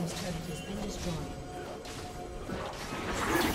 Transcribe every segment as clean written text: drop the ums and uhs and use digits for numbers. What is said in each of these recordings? team's turret has been destroyed. Team's turret has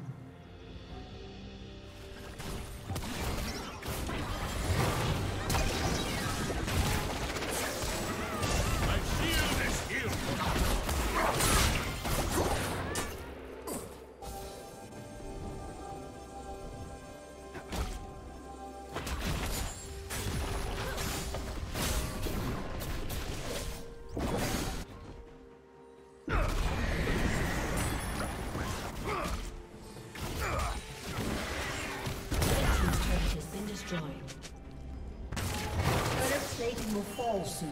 Soon.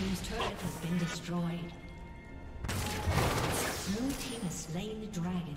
team's turret has been destroyed. Blue team has slain the dragon.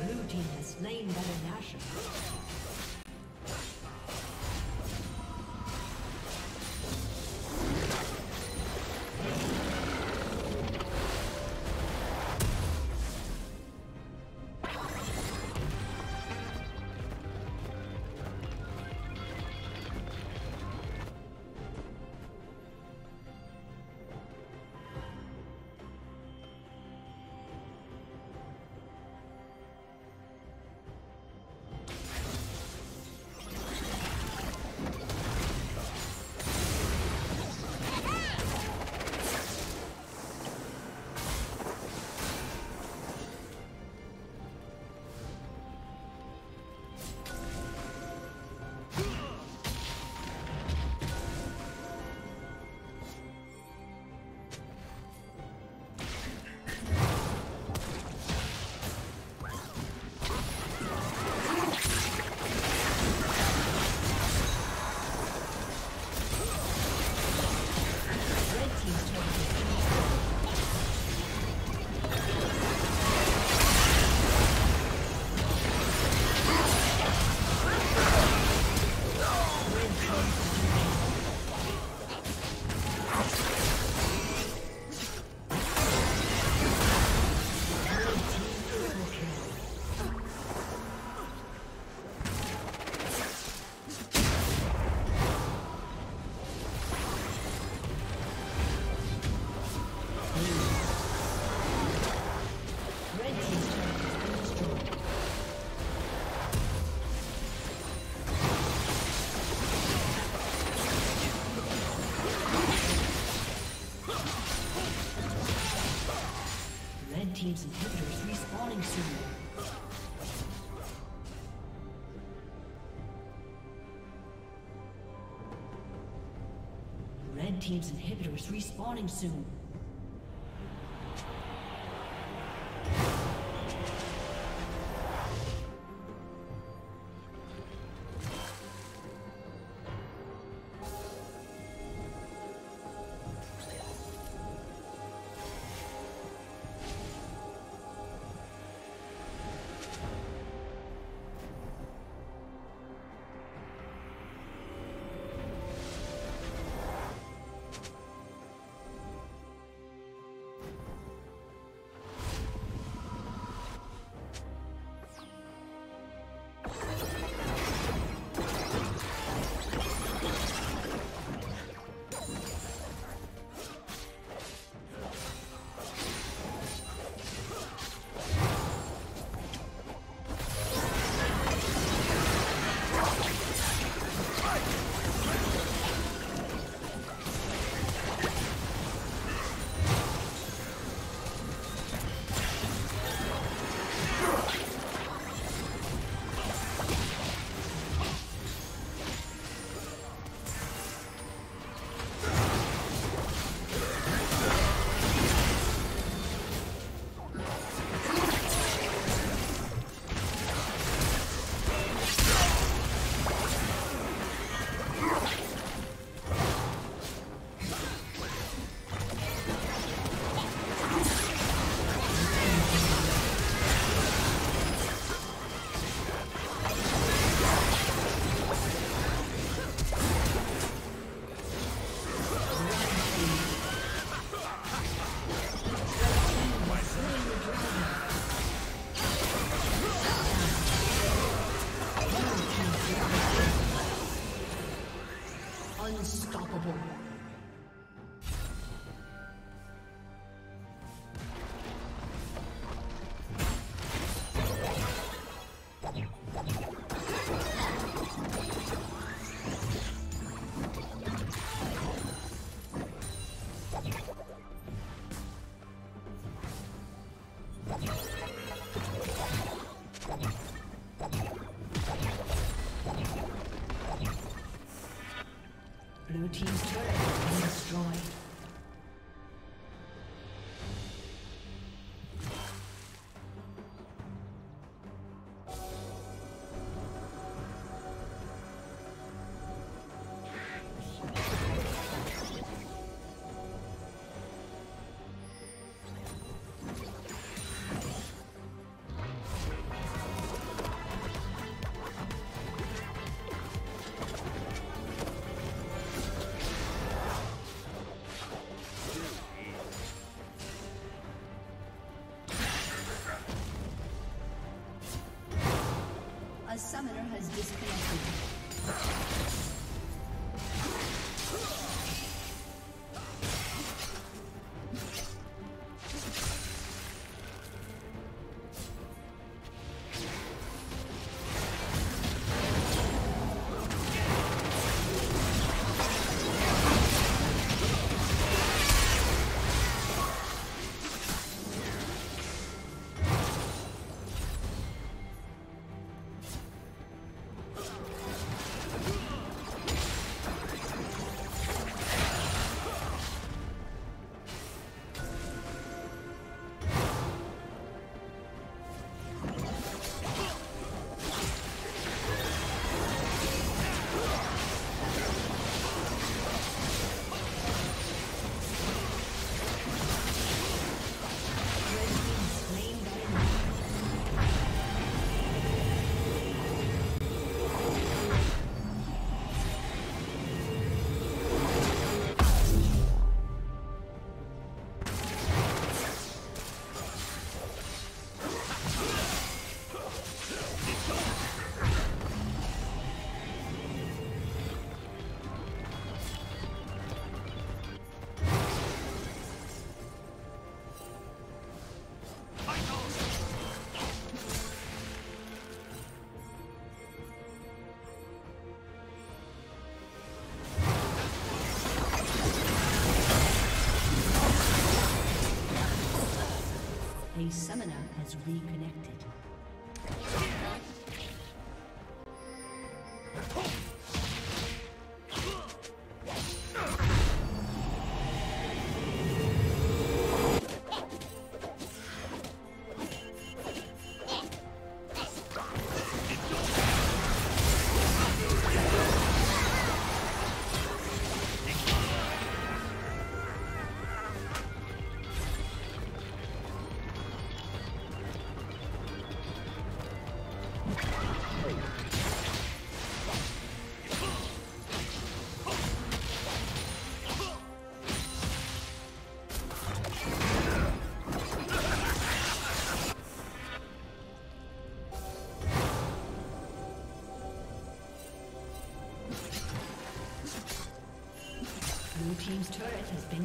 Blue team has slain Baron Nashor. Team's inhibitors respawning soon. Red team's inhibitors respawning soon. Blue team's turret has been destroyed. Summoner has disconnected. The summoner has reconnected. James' turret has been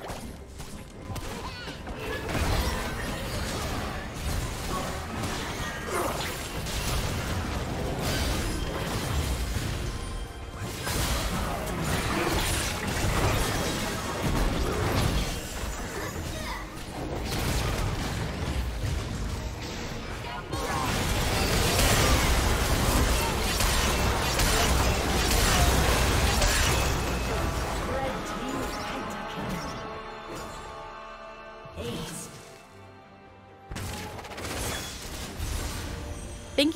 Thank